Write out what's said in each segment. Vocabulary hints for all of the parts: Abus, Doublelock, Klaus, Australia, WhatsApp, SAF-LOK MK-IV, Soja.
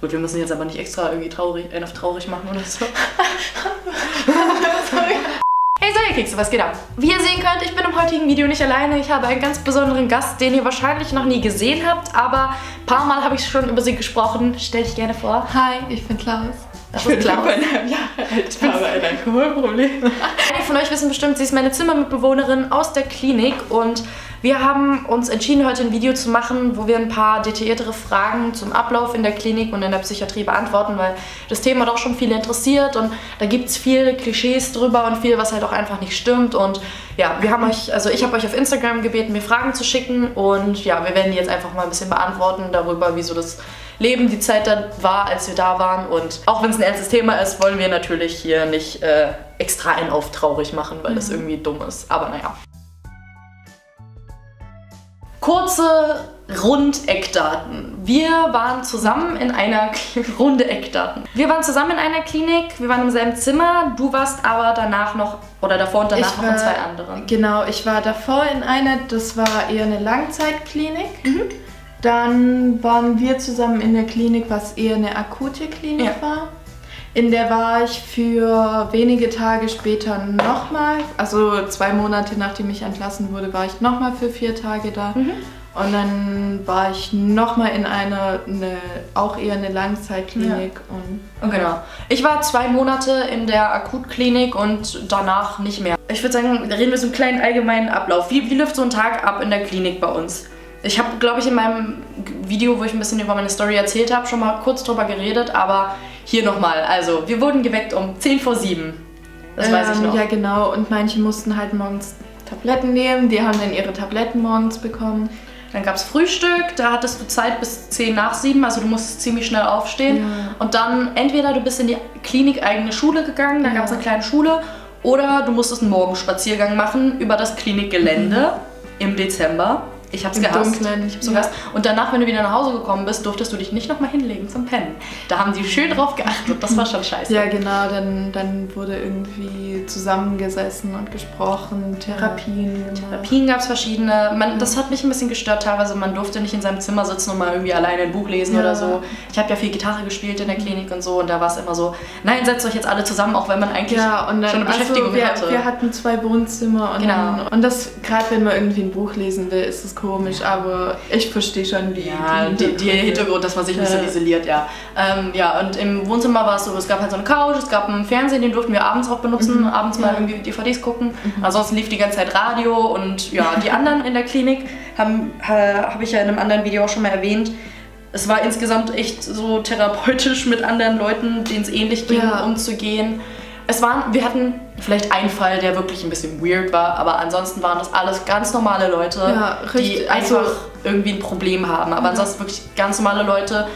Gut, wir müssen jetzt aber nicht extra irgendwie traurig machen oder so. Hey Soja, kriegst du was geht ab? Wie ihr sehen könnt, ich bin im heutigen Video nicht alleine. Ich habe einen ganz besonderen Gast, den ihr wahrscheinlich noch nie gesehen habt, aber ein paar Mal habe ich schon über sie gesprochen. Stell dich gerne vor. Hi, ich bin Klaus. Das ist Klaus. Ich habe ein Alkoholproblem. Einige von euch wissen bestimmt, sie ist meine Zimmermitbewohnerin aus der Klinik und wir haben uns entschieden, heute ein Video zu machen, wo wir ein paar detailliertere Fragen zum Ablauf in der Klinik und in der Psychiatrie beantworten, weil das Thema doch schon viele interessiert und da gibt es viele Klischees drüber und viel, was halt auch einfach nicht stimmt. Und ja, wir haben euch, also ich habe euch auf Instagram gebeten, mir Fragen zu schicken und ja, wir werden die jetzt einfach mal ein bisschen beantworten darüber, wieso das Leben die Zeit da war, als wir da waren. Und auch wenn es ein ernstes Thema ist, wollen wir natürlich hier nicht extra einen auf traurig machen, weil das irgendwie dumm ist. Aber naja. Kurze Rundeckdaten. Wir waren zusammen in einer Klinik, wir waren im selben Zimmer, du warst aber danach noch, oder davor und danach noch in zwei anderen. Genau, ich war davor in einer, das war eher eine Langzeitklinik. Mhm. Dann waren wir zusammen in der Klinik, was eher eine akute Klinik war. In der war ich für wenige Tage später nochmal, also 2 Monate nachdem ich entlassen wurde, war ich nochmal für 4 Tage da. Mhm. Und dann war ich nochmal in einer, auch eher eine Langzeitklinik. Ja. Und genau. Ich war 2 Monate in der Akutklinik und danach nicht mehr. Ich würde sagen, reden wir so einen kleinen allgemeinen Ablauf. Wie läuft so ein Tag ab in der Klinik bei uns? Ich habe, glaube ich, in meinem Video, wo ich ein bisschen über meine Story erzählt habe, schon mal kurz drüber geredet, aber hier nochmal. Also, wir wurden geweckt um 10 vor 7. Das weiß ich noch. Ja, genau. Und manche mussten halt morgens Tabletten nehmen. Die haben dann ihre Tabletten morgens bekommen. Dann gab es Frühstück, da hattest du Zeit bis 10 nach 7, also du musstest ziemlich schnell aufstehen. Ja. Und dann entweder du bist in die klinikeigene Schule gegangen, dann gab es eine kleine Schule, oder du musstest einen Morgenspaziergang machen über das Klinikgelände im Dezember. Ich hab's gehasst. Und danach, wenn du wieder nach Hause gekommen bist, durftest du dich nicht nochmal hinlegen zum Pennen. Da haben sie schön drauf geachtet. Das war schon scheiße. Ja, genau. Dann wurde irgendwie zusammengesessen und gesprochen. Therapien. Ja. Therapien gab's verschiedene. Das hat mich ein bisschen gestört teilweise. Man durfte nicht in seinem Zimmer sitzen und mal irgendwie alleine ein Buch lesen oder so. Ich habe ja viel Gitarre gespielt in der Klinik und so. Und da war es immer so, nein, setzt euch jetzt alle zusammen, auch wenn man eigentlich schon eine Beschäftigung hatte. Wir hatten 2 Wohnzimmer. Und, und das, gerade wenn man irgendwie ein Buch lesen will, ist es komisch, aber ich verstehe schon den Hintergrund, dass man sich nicht so isoliert, ja, und im Wohnzimmer war es so, es gab halt so eine Couch, es gab einen Fernsehen, den durften wir abends auch benutzen, abends mal irgendwie DVDs gucken. Ansonsten lief die ganze Zeit Radio und ja, die anderen in der Klinik, habe ich ja in einem anderen Video auch schon mal erwähnt, es war insgesamt echt so therapeutisch mit anderen Leuten, denen es ähnlich ging, umzugehen. Wir hatten vielleicht einen Fall, der wirklich ein bisschen weird war, aber ansonsten waren das alles ganz normale Leute, die einfach irgendwie ein Problem haben. Aber ansonsten wirklich ganz normale Leute.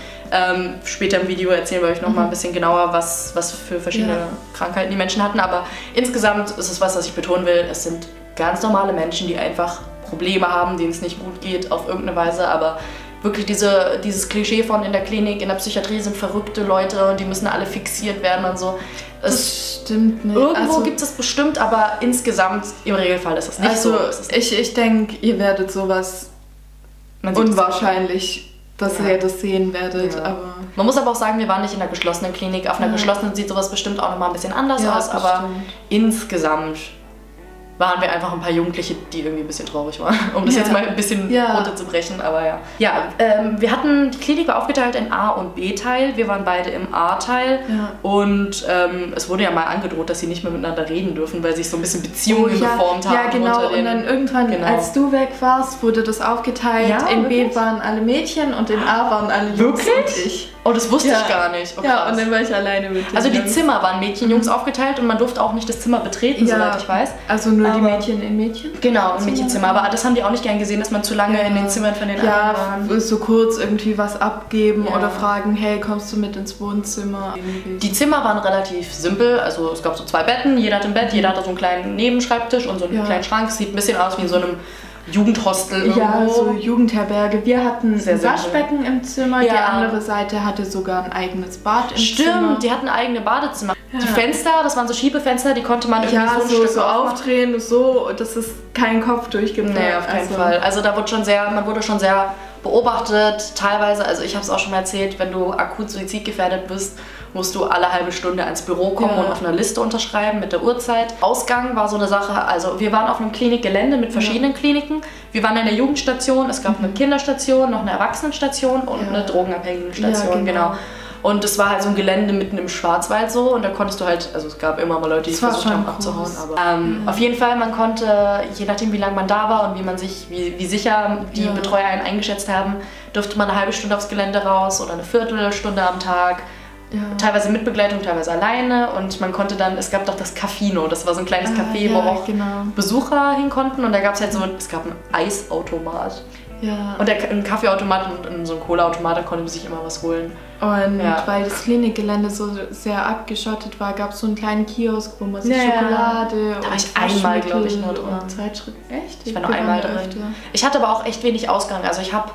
Später im Video erzählen wir euch nochmal ein bisschen genauer, was für verschiedene Krankheiten die Menschen hatten. Aber insgesamt ist es was ich betonen will. Es sind ganz normale Menschen, die einfach Probleme haben, denen es nicht gut geht auf irgendeine Weise, aber wirklich dieses Klischee von in der Klinik, in der Psychiatrie sind verrückte Leute und die müssen alle fixiert werden und so. Das stimmt nicht. Irgendwo gibt es bestimmt, aber insgesamt im Regelfall ist es nicht so. Also ich denke, ihr werdet sowas unwahrscheinlich, dass ihr das sehen werdet. Ja. Aber man muss aber auch sagen, wir waren nicht in einer geschlossenen Klinik. Auf einer geschlossenen sieht sowas bestimmt auch nochmal ein bisschen anders aus, aber insgesamt waren wir einfach ein paar Jugendliche, die irgendwie ein bisschen traurig waren, um das jetzt mal ein bisschen runterzubrechen, aber wir hatten, die Klinik war aufgeteilt in A- und B-Teil, wir waren beide im A-Teil und es wurde ja mal angedroht, dass sie nicht mehr miteinander reden dürfen, weil sich so ein bisschen Beziehungen geformt haben. Ja, genau, und dann irgendwann, als du weg warst, wurde das aufgeteilt, in B waren alle Mädchen und in A waren alle Jungs und ich. Oh, das wusste ich gar nicht. Oh, ja, und dann war ich alleine mit denen. Also die Zimmer waren Mädchen, Jungs aufgeteilt und man durfte auch nicht das Zimmer betreten, soweit ich weiß. Also nur die Mädchen in Mädchen? Genau, im Mädchenzimmer. Aber das haben die auch nicht gern gesehen, dass man zu lange in den Zimmern von den anderen war. So kurz irgendwie was abgeben oder fragen, hey, kommst du mit ins Wohnzimmer? Die Zimmer waren relativ simpel. Also es gab so 2 Betten, jeder hat ein Bett, jeder hatte so einen kleinen Nebenschreibtisch und so einen kleinen Schrank. Sieht ein bisschen aus wie in so einem Jugendhostel irgendwo. Ja, so Jugendherberge. Wir hatten ein Waschbecken im Zimmer, die andere Seite hatte sogar ein eigenes Bad im Zimmer. Stimmt, die hatten eigene Badezimmer. Ja. Die Fenster, das waren so Schiebefenster, die konnte man irgendwie so aufdrehen, so, dass es keinen Kopf durchgibt. Nee, auf keinen Fall. Also da wurde schon sehr, man wurde schon sehr beobachtet. Teilweise, also ich habe es auch schon mal erzählt, wenn du akut suizidgefährdet bist, musst du alle halbe Stunde ans Büro kommen und auf einer Liste unterschreiben mit der Uhrzeit. Ausgang war so eine Sache, also wir waren auf einem Klinikgelände mit verschiedenen Kliniken. Wir waren in der Jugendstation, es gab eine Kinderstation, noch eine Erwachsenenstation und eine Drogenabhängigen-Station, genau. Und es war halt so ein Gelände mitten im Schwarzwald so und da konntest du halt, also es gab immer mal Leute, die versucht haben abzuhauen, aber auf jeden Fall, man konnte, je nachdem wie lange man da war und wie man sich, wie sicher die Betreuer einen eingeschätzt haben, durfte man eine halbe Stunde aufs Gelände raus oder eine Viertelstunde am Tag. Teilweise mit Begleitung, teilweise alleine und man konnte dann, es gab doch das Cafino, das war so ein kleines Café, wo auch Besucher hin konnten und da gab es halt so, es gab einen Eisautomat. Und ein Kaffeeautomat und so ein Cola-Automat, da konnte man sich immer was holen. Und weil das Klinikgelände so sehr abgeschottet war, gab es so einen kleinen Kiosk, wo man sich Schokolade und einmal, glaube ich, nur drin. Echt? Ich war nur einmal drin. Ich hatte aber auch echt wenig Ausgang. Also ich habe,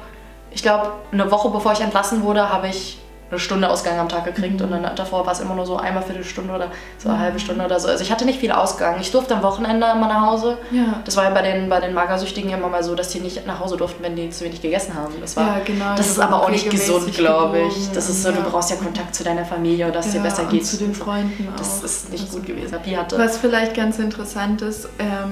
ich glaube, eine Woche bevor ich entlassen wurde, habe ich eine Stunde Ausgang am Tag gekriegt und dann davor war es immer nur so einmal Viertelstunde oder so eine halbe Stunde oder so. Also ich hatte nicht viel Ausgang. Ich durfte am Wochenende immer nach Hause. Das war ja bei den Magersüchtigen immer mal so, dass die nicht nach Hause durften, wenn die zu wenig gegessen haben. Das war, das ist aber auch nicht gesund, glaube ich. Das ist so, du brauchst ja Kontakt zu deiner Familie oder dass es dir besser geht. Zu den Freunden auch. Das ist nicht gut gewesen. Was vielleicht ganz interessant ist,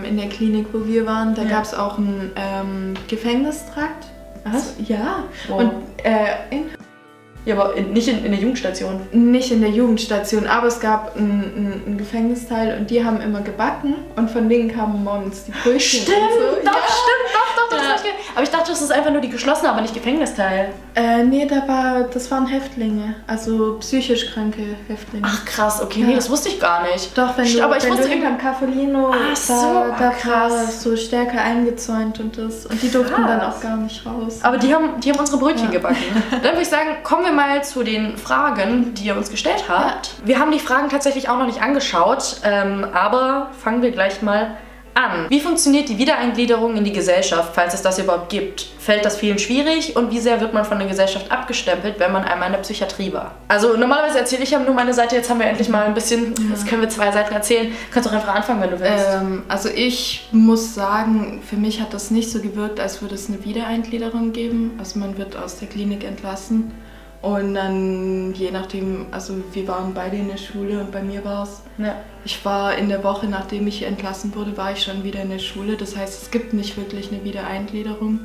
in der Klinik, wo wir waren, da gab es auch einen Gefängnistrakt. Was? Ja. Wow. Und ja, aber nicht in der Jugendstation. Nicht in der Jugendstation, aber es gab einen Gefängnisteil und die haben immer gebacken und von denen kamen morgens die Brötchen. Stimmt, doch. Aber ich dachte, das ist einfach nur die geschlossene, aber nicht Gefängnisteil. Nee, das waren Häftlinge, also psychisch kranke Häftlinge. Ach krass, okay, nee, das wusste ich gar nicht. Doch, wenn du irgendein Caffolino, da war das so stärker eingezäunt und das. Und die durften dann auch gar nicht raus. Aber die haben unsere Brötchen gebacken. Dann würde ich sagen, kommen wir mal zu den Fragen, die ihr uns gestellt habt. Wir haben die Fragen tatsächlich auch noch nicht angeschaut, aber fangen wir gleich mal an. Wie funktioniert die Wiedereingliederung in die Gesellschaft, falls es das überhaupt gibt? Fällt das vielen schwierig und wie sehr wird man von der Gesellschaft abgestempelt, wenn man einmal in der Psychiatrie war? Also normalerweise erzähle ich ja nur meine Seite, jetzt haben wir endlich mal ein bisschen, jetzt können wir zwei Seiten erzählen. Kannst doch einfach anfangen, wenn du willst. Also ich muss sagen, für mich hat das nicht so gewirkt, als würde es eine Wiedereingliederung geben. Also man wird aus der Klinik entlassen und dann je nachdem, also wir waren beide in der Schule und bei mir war es. Ich war in der Woche, nachdem ich entlassen wurde, war ich schon wieder in der Schule. Das heißt, es gibt nicht wirklich eine Wiedereingliederung.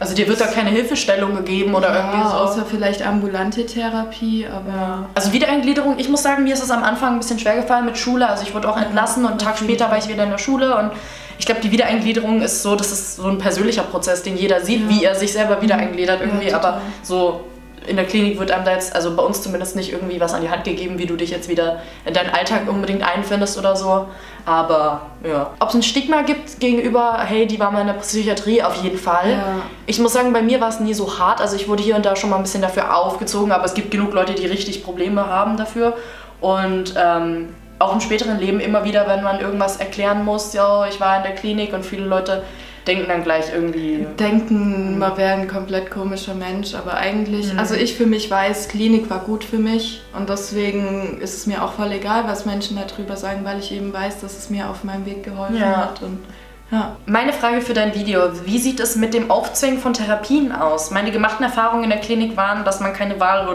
Also dir wird da keine Hilfestellung gegeben oder irgendwie so? Außer vielleicht ambulante Therapie, aber... Also Wiedereingliederung, ich muss sagen, mir ist es am Anfang ein bisschen schwer gefallen mit Schule. Also ich wurde auch entlassen und einen Tag später war ich wieder in der Schule und ich glaube, die Wiedereingliederung ist so, das ist so ein persönlicher Prozess, den jeder sieht, wie er sich selber wiedereingliedert irgendwie, aber so... In der Klinik wird einem da jetzt, also bei uns zumindest, nicht irgendwie was an die Hand gegeben, wie du dich jetzt wieder in deinen Alltag unbedingt einfindest oder so. Aber ja. Ob es ein Stigma gibt gegenüber, hey, die war mal in der Psychiatrie, auf jeden Fall. Ich muss sagen, bei mir war es nie so hart. Also ich wurde hier und da schon mal ein bisschen dafür aufgezogen, aber es gibt genug Leute, die richtig Probleme haben dafür. Und auch im späteren Leben immer wieder, wenn man irgendwas erklären muss, ja, ich war in der Klinik und viele Leute... Denken dann gleich irgendwie... Denken, man wäre ein komplett komischer Mensch, aber eigentlich... Also ich für mich weiß, Klinik war gut für mich und deswegen ist es mir auch voll egal, was Menschen darüber sagen, weil ich eben weiß, dass es mir auf meinem Weg geholfen hat und... Meine Frage für dein Video, wie sieht es mit dem Aufzwingen von Therapien aus? Meine gemachten Erfahrungen in der Klinik waren, dass man keine Wahl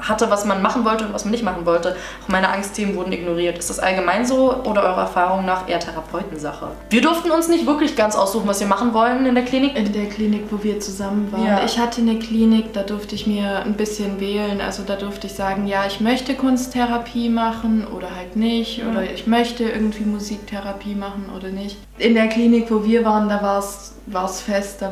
hatte, was man machen wollte und was man nicht machen wollte. Auch meine Angstthemen wurden ignoriert. Ist das allgemein so oder eurer Erfahrung nach eher Therapeutensache? Wir durften uns nicht wirklich ganz aussuchen, was wir machen wollen in der Klinik. In der Klinik, wo wir zusammen waren. Ich hatte eine Klinik, da durfte ich mir ein bisschen wählen. Also da durfte ich sagen, ja, ich möchte Kunsttherapie machen oder halt nicht. Oder ich möchte irgendwie Musiktherapie machen oder nicht. In der Klinik, wo wir waren, da war es fest, da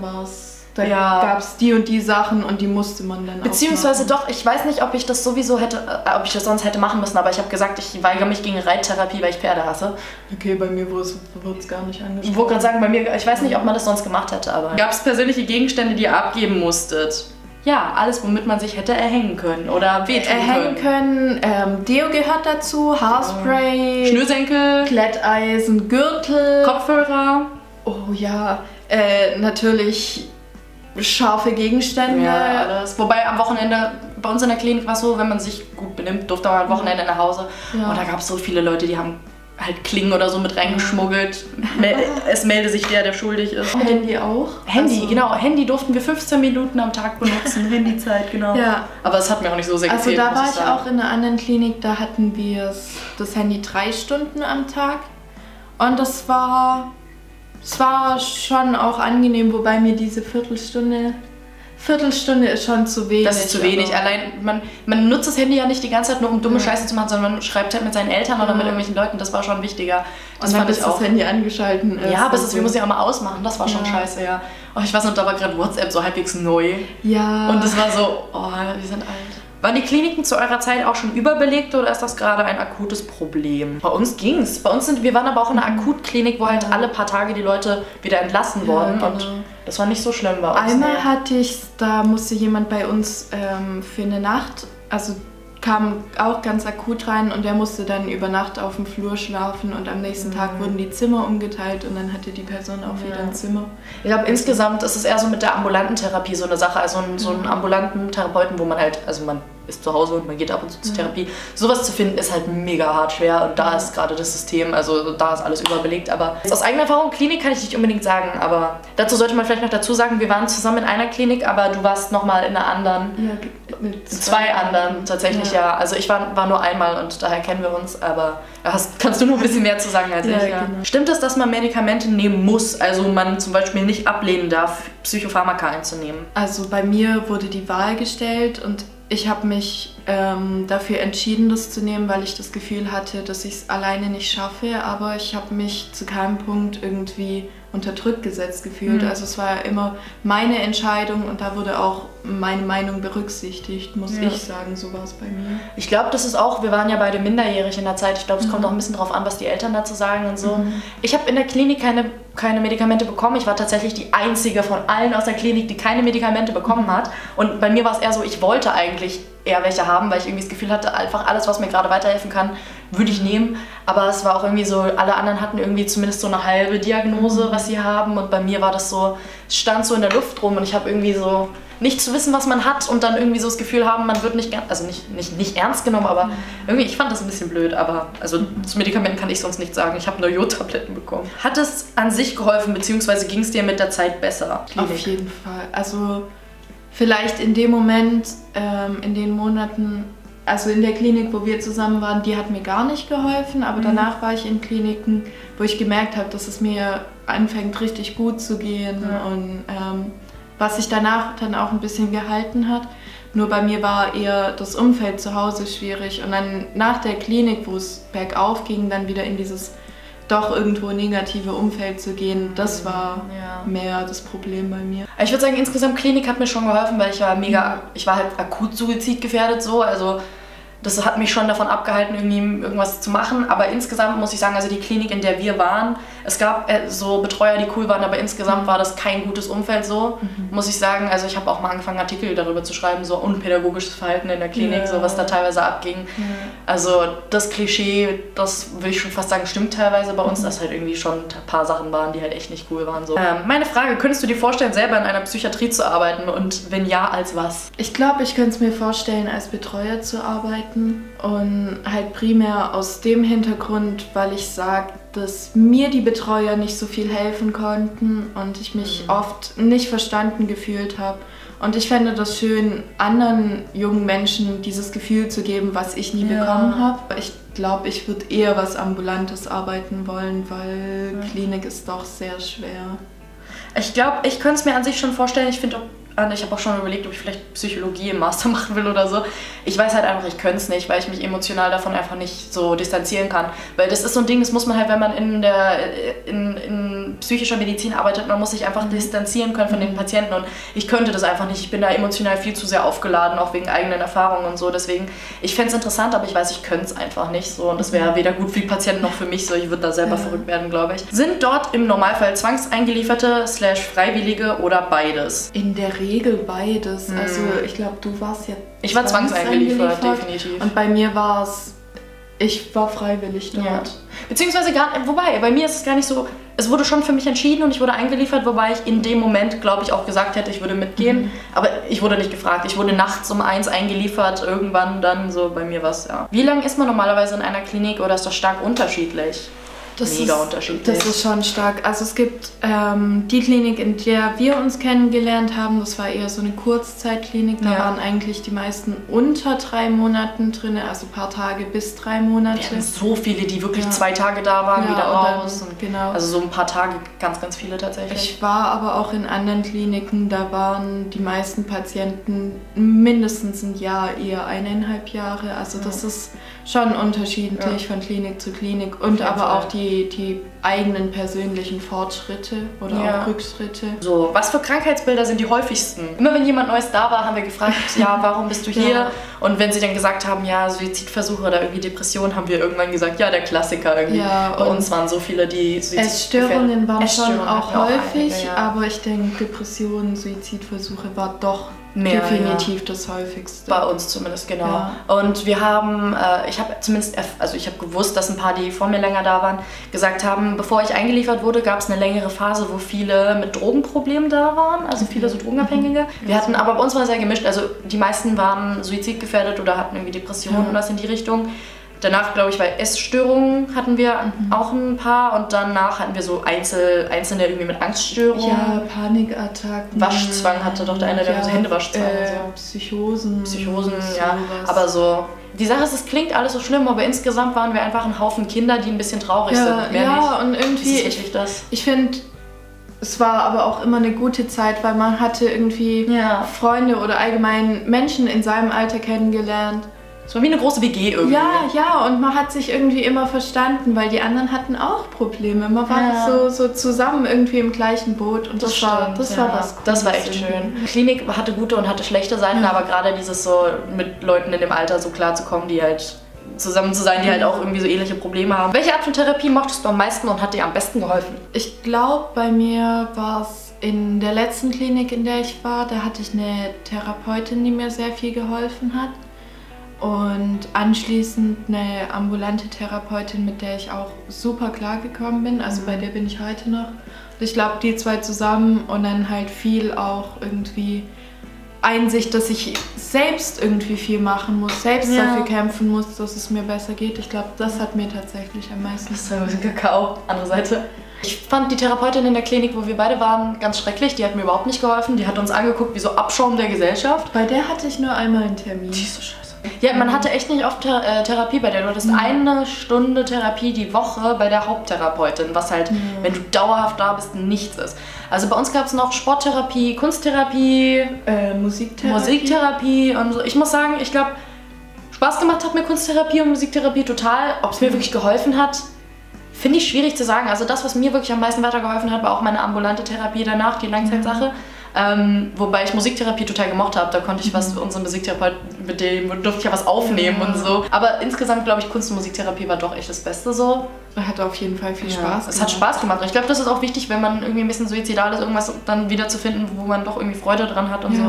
gab es die und die Sachen und die musste man dann beziehungsweise auch machen. Doch, ich weiß nicht, ob ich das sowieso hätte, ob ich das sonst hätte machen müssen, aber ich habe gesagt, ich weigere mich gegen Reittherapie, weil ich Pferde hasse. Okay, bei mir wurde es gar nicht angesprochen. Ich wollte gerade sagen, bei mir, ich weiß nicht, ob man das sonst gemacht hätte, aber... Gab es persönliche Gegenstände, die ihr abgeben musstet? Ja, alles, womit man sich hätte erhängen können oder wehtun können. Deo gehört dazu, Haarspray, Schnürsenkel, Glätteisen, Gürtel, Kopfhörer. Oh ja, natürlich scharfe Gegenstände. Ja, alles. Wobei am Wochenende, bei uns in der Klinik war es so, wenn man sich gut benimmt, durfte man am Wochenende nach Hause. Und da gab es so viele Leute, die haben halt Klingen oder so mit reingeschmuggelt. Es melde sich der schuldig ist. Handy auch? Handy, also, genau. Handy durften wir 15 Minuten am Tag benutzen. Handyzeit, genau. Ja. Aber es hat mir auch nicht so sehr gefehlt. Also da war ich auch in einer anderen Klinik, da hatten wir das Handy 3 Stunden am Tag. Und das war schon auch angenehm, wobei mir diese Viertelstunde ist schon zu wenig. Das ist zu wenig. Allein, man nutzt das Handy ja nicht die ganze Zeit nur, um dumme Scheiße zu machen, sondern man schreibt halt mit seinen Eltern oder mit irgendwelchen Leuten. Das war schon wichtiger. Das fand ich auch. Das Handy angeschalten ist. Ja, bis wir mussten ja auch mal ausmachen. Das war schon scheiße, ja. Oh, ich weiß noch, da war gerade WhatsApp so halbwegs neu. Ja. Und das war so, oh, wir sind alt. Waren die Kliniken zu eurer Zeit auch schon überbelegt oder ist das gerade ein akutes Problem? Bei uns ging's. Wir waren aber auch in einer Akutklinik, wo halt alle paar Tage die Leute wieder entlassen wurden. Ja, genau. Und das war nicht so schlimm bei uns. Einmal hatte ich, da musste jemand bei uns für eine Nacht, also kam auch ganz akut rein und der musste dann über Nacht auf dem Flur schlafen und am nächsten Tag wurden die Zimmer umgeteilt und dann hatte die Person auch wieder ein Zimmer. Ich glaube, insgesamt ist es eher so mit der ambulanten Therapie so eine Sache, also so einen ambulanten Therapeuten, wo man halt, also man ist zu Hause und man geht ab und zu zur Therapie. Sowas zu finden ist halt mega hart schwer und da ist gerade das System, also da ist alles überbelegt, aber aus eigener Erfahrung, Klinik kann ich nicht unbedingt sagen, aber dazu sollte man vielleicht noch dazu sagen, wir waren zusammen in einer Klinik, aber du warst nochmal in einer anderen, mit zwei anderen tatsächlich. Ja, also ich war nur einmal und daher kennen wir uns, aber kannst du noch ein bisschen mehr zu sagen als ich. Ja. Genau. Stimmt es, dass man Medikamente nehmen muss, also man zum Beispiel nicht ablehnen darf, Psychopharmaka einzunehmen? Also bei mir wurde die Wahl gestellt und ich habe mich dafür entschieden, das zu nehmen, weil ich das Gefühl hatte, dass ich es alleine nicht schaffe, aber ich habe mich zu keinem Punkt irgendwie unter Druck gesetzt gefühlt. Also es war immer meine Entscheidung und da wurde auch meine Meinung berücksichtigt, muss ich sagen, so war es bei mir. Ich glaube, das ist auch, wir waren ja beide minderjährig in der Zeit, ich glaube, es kommt auch ein bisschen drauf an, was die Eltern dazu sagen und so. Ich habe in der Klinik keine Medikamente bekommen, ich war tatsächlich die einzige von allen aus der Klinik, die keine Medikamente bekommen hat und bei mir war es eher so, ich wollte eigentlich eher welche haben, weil ich irgendwie das Gefühl hatte, einfach alles, was mir gerade weiterhelfen kann, würde ich nehmen. Aber es war auch irgendwie so, alle anderen hatten irgendwie zumindest so eine halbe Diagnose, was sie haben. Und bei mir war das so, es stand so in der Luft rum und ich habe irgendwie so nicht zu wissen, was man hat und dann irgendwie so das Gefühl haben, man wird nicht, also nicht ernst genommen, aber irgendwie, ich fand das ein bisschen blöd, aber also zu Medikamenten kann ich sonst nichts sagen. Ich habe nur Jodtabletten bekommen. Hat es an sich geholfen, beziehungsweise ging es dir mit der Zeit besser? Auf jeden Fall. Also vielleicht in dem Moment, in den Monaten, also in der Klinik, wo wir zusammen waren, die hat mir gar nicht geholfen, aber danach war ich in Kliniken, wo ich gemerkt habe, dass es mir anfängt richtig gut zu gehen und was sich danach dann auch ein bisschen gehalten hat. Nur bei mir war eher das Umfeld zu Hause schwierig und dann nach der Klinik, wo es bergauf ging, dann wieder in dieses doch irgendwo negative Umfeld zu gehen, das war mehr das Problem bei mir. Ich würde sagen, insgesamt Klinik hat mir schon geholfen, weil ich war halt akut suizidgefährdet so, also das hat mich schon davon abgehalten, irgendwie irgendwas zu machen, aber insgesamt muss ich sagen, also die Klinik, in der wir waren, es gab so Betreuer, die cool waren, aber insgesamt war das kein gutes Umfeld so, muss ich sagen, also ich habe auch mal angefangen, Artikel darüber zu schreiben, so unpädagogisches Verhalten in der Klinik, so was da teilweise abging, also das Klischee, das würde ich schon fast sagen, stimmt teilweise bei uns, dass halt irgendwie schon ein paar Sachen waren, die halt echt nicht cool waren so. Meine Frage, könntest du dir vorstellen, selber in einer Psychiatrie zu arbeiten und wenn ja, als was? Ich glaube, ich könnte es mir vorstellen, als Betreuer zu arbeiten. Und halt primär aus dem Hintergrund, weil ich sage, dass mir die Betreuer nicht so viel helfen konnten und ich mich oft nicht verstanden gefühlt habe. Und ich fände das schön, anderen jungen Menschen dieses Gefühl zu geben, was ich nie bekommen habe. Ich glaube, ich würde eher was Ambulantes arbeiten wollen, weil Klinik ist doch sehr schwer. Ich glaube, ich könnte es mir an sich schon vorstellen. Ich habe auch schon überlegt, ob ich vielleicht Psychologie im Master machen will oder so. Ich weiß halt einfach, ich könnte es nicht, weil ich mich emotional davon einfach nicht so distanzieren kann. Weil das ist so ein Ding, das muss man halt, wenn man in psychischer Medizin arbeitet, man muss sich einfach distanzieren können von den Patienten und ich könnte das einfach nicht. Ich bin da emotional viel zu sehr aufgeladen, auch wegen eigenen Erfahrungen und so. Deswegen, ich fände es interessant, aber ich weiß, ich könnte es einfach nicht so. Und das wäre weder gut für die Patienten noch für mich so. Ich würde da selber verrückt werden, glaube ich. Sind dort im Normalfall Zwangseingelieferte / Freiwillige oder beides? In der Regel beides. Also ich glaube, du warst ja... Ich war zwangseingeliefert, definitiv. Und bei mir war es... Ich war freiwillig dort. Ja. Beziehungsweise, wobei, bei mir ist es gar nicht so... es wurde schon für mich entschieden und ich wurde eingeliefert, wobei ich in dem Moment, glaube ich, auch gesagt hätte, ich würde mitgehen. Mhm. Aber ich wurde nicht gefragt. Ich wurde nachts um 1 eingeliefert, irgendwann dann so bei mir was, ja. Wie lange ist man normalerweise in einer Klinik oder ist das stark unterschiedlich? Mega unterschiedlich. Das ist schon stark. Also es gibt die Klinik, in der wir uns kennengelernt haben, das war eher so eine Kurzzeitklinik. Da waren eigentlich die meisten unter 3 Monaten drin, also ein paar Tage bis 3 Monate. Wir hatten so viele, die wirklich 2 Tage da waren, wieder raus. Genau. Also so ein paar Tage, ganz, ganz viele tatsächlich. Ich war aber auch in anderen Kliniken, da waren die meisten Patienten mindestens ein Jahr, eher 1,5 Jahre. Also das ist schon unterschiedlich von Klinik zu Klinik und aber auch die eigenen persönlichen Fortschritte oder auch Rückschritte. So, was für Krankheitsbilder sind die häufigsten? Immer wenn jemand Neues da war, haben wir gefragt, ja, warum bist du hier? Und wenn sie dann gesagt haben, ja, Suizidversuche oder irgendwie Depressionen, haben wir irgendwann gesagt, ja, der Klassiker irgendwie. Ja, bei uns waren so viele, die Essstörungen waren schon auch häufig, aber ich denke, Depressionen, Suizidversuche war doch definitiv das häufigste. Bei uns zumindest, genau. Ja. Und wir haben, ich habe zumindest, also ich habe gewusst, dass ein paar, die vor mir länger da waren, gesagt haben, bevor ich eingeliefert wurde, gab es eine längere Phase, wo viele mit Drogenproblemen da waren, also viele so Drogenabhängige. Wir hatten, aber bei uns war es sehr gemischt, also die meisten waren suizidgefährdet oder hatten irgendwie Depressionen oder was in die Richtung. Danach, glaube ich, bei Essstörungen hatten wir auch ein paar und danach hatten wir so einzelne irgendwie mit Angststörungen. Ja, Panikattacken. Waschzwang hatte doch der eine, der Händewaschzwang. So. Psychosen, ja. Sowas. Aber so, die Sache ist, es klingt alles so schlimm, aber insgesamt waren wir einfach ein Haufen Kinder, die ein bisschen traurig sind. Mehr nicht. Und irgendwie, ich finde, es war aber auch immer eine gute Zeit, weil man hatte irgendwie Freunde oder allgemein Menschen in seinem Alter kennengelernt. Es war wie eine große WG irgendwie. Ja, ja, und man hat sich irgendwie immer verstanden, weil die anderen hatten auch Probleme. Man war so zusammen irgendwie im gleichen Boot und das war was Cooles. Das war echt schön. Die Klinik hatte gute und hatte schlechte Seiten, aber gerade dieses so mit Leuten in dem Alter so klar zu kommen, die halt zusammen zu sein, die halt auch irgendwie so ähnliche Probleme haben. Welche Art von Therapie mochtest du am meisten und hat dir am besten geholfen? Ich glaube, bei mir war es in der letzten Klinik, in der ich war, da hatte ich eine Therapeutin, die mir sehr viel geholfen hat. Und anschließend eine ambulante Therapeutin, mit der ich auch super klar gekommen bin. Also bei der bin ich heute noch. Und ich glaube, die zwei zusammen und dann halt viel auch irgendwie Einsicht, dass ich selbst irgendwie viel machen muss, selbst dafür kämpfen muss, dass es mir besser geht. Ich glaube, das hat mir tatsächlich am meisten Kakao, andere Seite. Ich fand die Therapeutin in der Klinik, wo wir beide waren, ganz schrecklich. Die hat mir überhaupt nicht geholfen. Die hat uns angeguckt wie so Abschaum der Gesellschaft. Bei der hatte ich nur einmal einen Termin. Die ist so scheiße. Ja, man hatte echt nicht oft Therapie bei der. Du hattest eine Stunde Therapie die Woche bei der Haupttherapeutin, was halt, wenn du dauerhaft da bist, nichts ist. Also bei uns gab es noch Sporttherapie, Kunsttherapie, Musiktherapie und so. Ich muss sagen, ich glaube, Spaß gemacht hat mir Kunsttherapie und Musiktherapie total. Ob es mir wirklich geholfen hat, finde ich schwierig zu sagen. Also das, was mir wirklich am meisten weitergeholfen hat, war auch meine ambulante Therapie danach, die Langzeitsache. Wobei ich Musiktherapie total gemocht habe, da konnte ich was für unseren Musiktherapeut, mit dem durfte ich ja was aufnehmen und so. Aber insgesamt glaube ich, Kunst- und Musiktherapie war doch echt das Beste so. Hat auf jeden Fall viel Spaß gemacht. Es hat Spaß gemacht. Ich glaube, das ist auch wichtig, wenn man irgendwie ein bisschen suizidal ist, irgendwas dann wieder zu finden, wo man doch irgendwie Freude dran hat und so.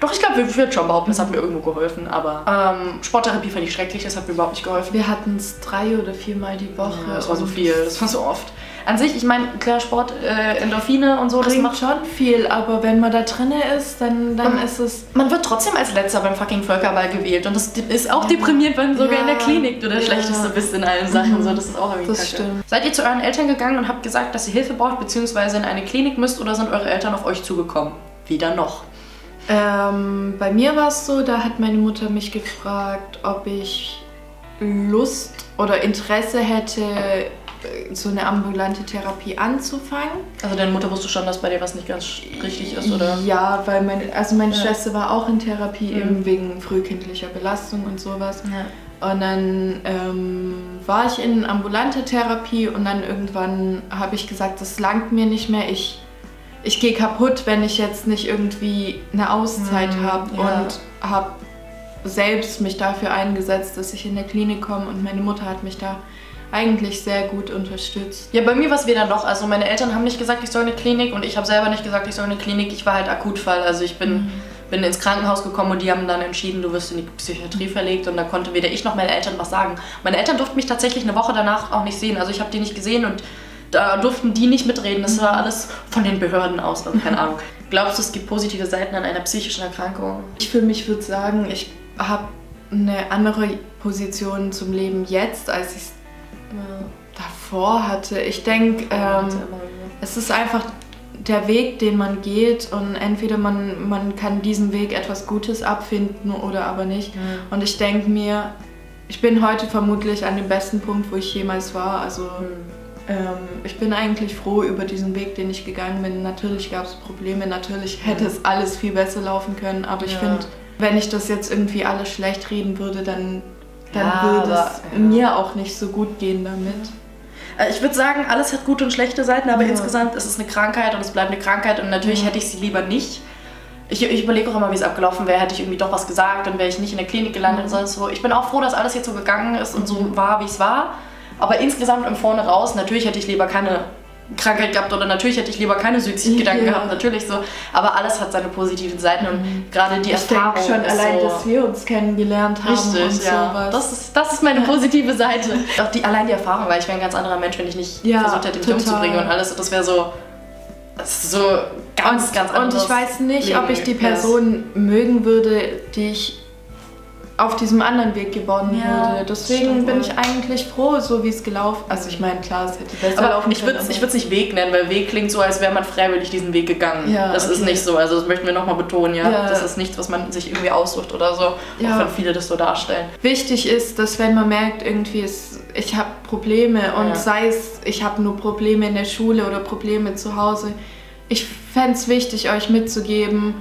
Doch, ich glaube, wir würden schon behaupten, das hat mir irgendwo geholfen, aber Sporttherapie fand ich schrecklich, das hat mir überhaupt nicht geholfen. Wir hatten es 3 oder 4 Mal die Woche. Ja, das war so viel, das war so oft. An sich, ich meine, klar, Sport, Endorphine und so, das macht schon viel, aber wenn man da drin ist, dann ist es... Man wird trotzdem als Letzter beim fucking Völkerball gewählt und das ist auch deprimierend, wenn sogar in der Klinik du der Schlechteste bist in allen Sachen, so, das ist auch irgendwie das Kacke. Stimmt. Seid ihr zu euren Eltern gegangen und habt gesagt, dass ihr Hilfe braucht, beziehungsweise in eine Klinik müsst oder sind eure Eltern auf euch zugekommen? Weder noch. Bei mir war es so, da hat meine Mutter mich gefragt, ob ich Lust oder Interesse hätte, so eine ambulante Therapie anzufangen. Also deine Mutter wusste schon, dass bei dir was nicht ganz richtig ist, oder? Ja, weil meine Schwester war auch in Therapie, eben wegen frühkindlicher Belastung und sowas. Ja. Und dann war ich in ambulanter Therapie und dann irgendwann habe ich gesagt, das langt mir nicht mehr. Ich gehe kaputt, wenn ich jetzt nicht irgendwie eine Auszeit habe und habe selbst mich dafür eingesetzt, dass ich in der Klinik komme und meine Mutter hat mich da eigentlich sehr gut unterstützt. Ja, bei mir war es weder noch. Also meine Eltern haben nicht gesagt, ich soll in eine Klinik und ich habe selber nicht gesagt, ich soll in eine Klinik. Ich war halt Akutfall. Also ich bin ins Krankenhaus gekommen und die haben dann entschieden, du wirst in die Psychiatrie verlegt und da konnte weder ich noch meine Eltern was sagen. Meine Eltern durften mich tatsächlich eine Woche danach auch nicht sehen. Also ich habe die nicht gesehen und Da durften die nicht mitreden. Das war alles von den Behörden aus. Also keine Ahnung. Glaubst du, es gibt positive Seiten an einer psychischen Erkrankung? Ich für mich würde sagen, ich habe eine andere Position zum Leben jetzt, als ich es davor hatte. Ich denke, es ist einfach der Weg, den man geht, und entweder man kann diesem Weg etwas Gutes abfinden oder aber nicht. Mhm. Und ich denke mir, ich bin heute vermutlich an dem besten Punkt, wo ich jemals war. Also ich bin eigentlich froh über diesen Weg, den ich gegangen bin. Natürlich gab es Probleme, natürlich hätte es alles viel besser laufen können, aber ich finde, wenn ich das jetzt irgendwie alles schlecht reden würde, dann würde es mir auch nicht so gut gehen damit. Ich würde sagen, alles hat gute und schlechte Seiten, aber insgesamt ist es eine Krankheit und es bleibt eine Krankheit und natürlich hätte ich sie lieber nicht. Ich überlege auch immer, wie es abgelaufen wäre, hätte ich irgendwie doch was gesagt, dann wäre ich nicht in der Klinik gelandet und sonst so. Ich bin auch froh, dass alles jetzt so gegangen ist und so war, wie es war. Aber insgesamt im Vorne raus, natürlich hätte ich lieber keine Krankheit gehabt oder natürlich hätte ich lieber keine Suizidgedanken gehabt, natürlich so. Aber alles hat seine positiven Seiten und gerade die Erfahrung schon ist allein, so, dass wir uns kennengelernt haben. Richtig, und sowas. Das ist meine positive Seite. Auch allein die Erfahrung, weil ich wäre ein ganz anderer Mensch, wenn ich nicht versucht hätte, mich umzubringen und alles. Das wäre so, ganz, ganz anders. Und ich weiß nicht, ob ich die Person mögen würde, die ich auf diesem anderen Weg geworden würde. Deswegen bin ich eigentlich froh, so wie es gelaufen ist. Also ich meine, klar, es hätte besser laufen können. Ich würde es nicht Weg nennen, weil Weg klingt so, als wäre man freiwillig diesen Weg gegangen. Ja, das ist nicht so, also das möchten wir nochmal betonen. Das ist nichts, was man sich irgendwie aussucht oder so, auch wenn viele das so darstellen. Wichtig ist, dass wenn man merkt, irgendwie, ich habe Probleme und sei es, ich habe nur Probleme in der Schule oder Probleme zu Hause, ich fände es wichtig, euch mitzugeben,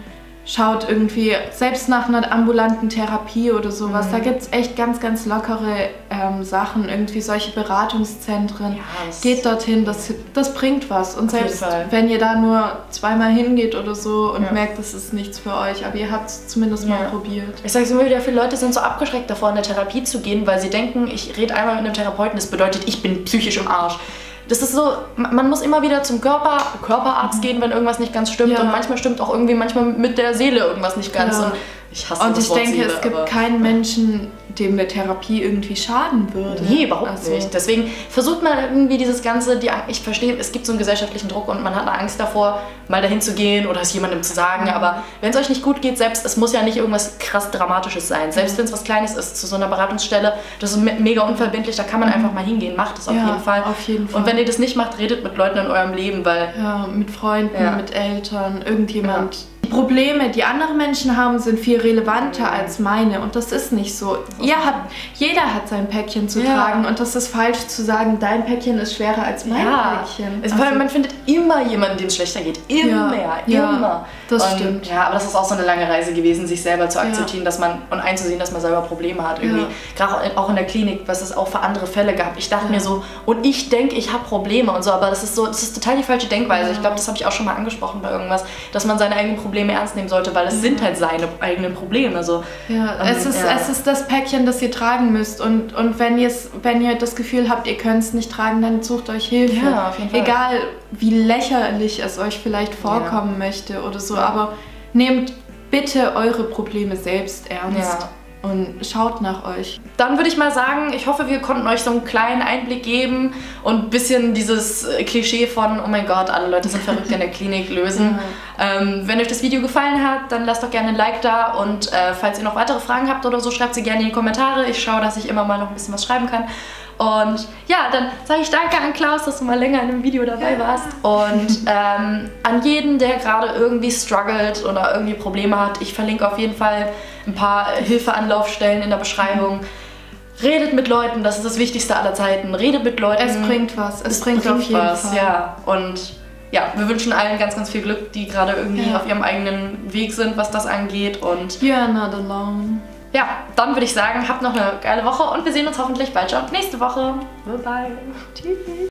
schaut irgendwie, selbst nach einer ambulanten Therapie oder sowas, da gibt es echt ganz, ganz lockere Sachen, irgendwie solche Beratungszentren. Geht dorthin, das bringt was. Und selbst wenn ihr da nur zweimal hingeht oder so und merkt, das ist nichts für euch, aber ihr habt es zumindest mal probiert. Ich sage es immer wieder, viele Leute sind so abgeschreckt davor, in eine Therapie zu gehen, weil sie denken, ich rede einmal mit einem Therapeuten, das bedeutet, ich bin psychisch im Arsch. Das ist so, man muss immer wieder zum Körperarzt gehen, wenn irgendwas nicht ganz stimmt. Und manchmal stimmt auch irgendwie mit der Seele irgendwas nicht ganz. Und ich hasse das Wort Seele. Und ich denke, es gibt keinen Menschen, dem eine Therapie irgendwie schaden würde. Nee, überhaupt nicht. Deswegen versucht man irgendwie dieses Ganze, ich verstehe, es gibt so einen gesellschaftlichen Druck und man hat eine Angst davor, mal dahin zu gehen oder es jemandem zu sagen. Aber wenn es euch nicht gut geht, selbst, es muss ja nicht irgendwas krass Dramatisches sein. Selbst wenn es was Kleines ist, zu so einer Beratungsstelle, das ist mega unverbindlich, da kann man einfach mal hingehen. Macht es auf jeden Fall. Und wenn ihr das nicht macht, redet mit Leuten in eurem Leben, weil... Ja, mit Freunden, mit Eltern, irgendjemand... Die Probleme, die andere Menschen haben, sind viel relevanter als meine und das ist nicht so. Jeder hat sein Päckchen zu tragen und das ist falsch zu sagen, dein Päckchen ist schwerer als mein Päckchen. Weil man findet immer jemanden, dem es schlechter geht. Immer, immer. Das stimmt. Ja, aber das ist auch so eine lange Reise gewesen, sich selber zu akzeptieren, dass man und einzusehen, dass man selber Probleme hat. Irgendwie. Gerade auch in der Klinik, was es auch für andere Fälle gab. Ich dachte mir so, und ich denke, ich habe Probleme und so, aber das ist so, das ist total die falsche Denkweise. Ich glaube, das habe ich auch schon mal angesprochen bei irgendwas, dass man seine eigenen Probleme ernst nehmen sollte, weil es sind halt seine eigenen Probleme. Also, es ist das Päckchen, das ihr tragen müsst und wenn ihr das Gefühl habt, ihr könnt es nicht tragen, dann sucht euch Hilfe. Ja, auf jeden Fall. Egal wie lächerlich es euch vielleicht vorkommen möchte oder so, aber nehmt bitte eure Probleme selbst ernst. Ja. Und schaut nach euch. Dann würde ich mal sagen, ich hoffe, wir konnten euch so einen kleinen Einblick geben und ein bisschen dieses Klischee von, oh mein Gott, alle Leute sind verrückt in der Klinik, lösen. Wenn euch das Video gefallen hat, dann lasst doch gerne ein Like da und falls ihr noch weitere Fragen habt oder so, schreibt sie gerne in die Kommentare. Ich schaue, dass ich immer mal noch ein bisschen was schreiben kann. Und ja, dann sage ich danke an Klaus, dass du mal länger in einem Video dabei warst. Und an jeden, der gerade irgendwie struggelt oder irgendwie Probleme hat, ich verlinke auf jeden Fall ein paar Hilfeanlaufstellen in der Beschreibung. Redet mit Leuten, das ist das Wichtigste aller Zeiten. Redet mit Leuten. Es bringt was. Es bringt auf jeden Fall. Ja. Und ja, wir wünschen allen ganz, ganz viel Glück, die gerade irgendwie auf ihrem eigenen Weg sind, was das angeht. Und you are not alone. Ja, dann würde ich sagen, habt noch eine geile Woche und wir sehen uns hoffentlich bald schon nächste Woche. Bye bye. Tschüss.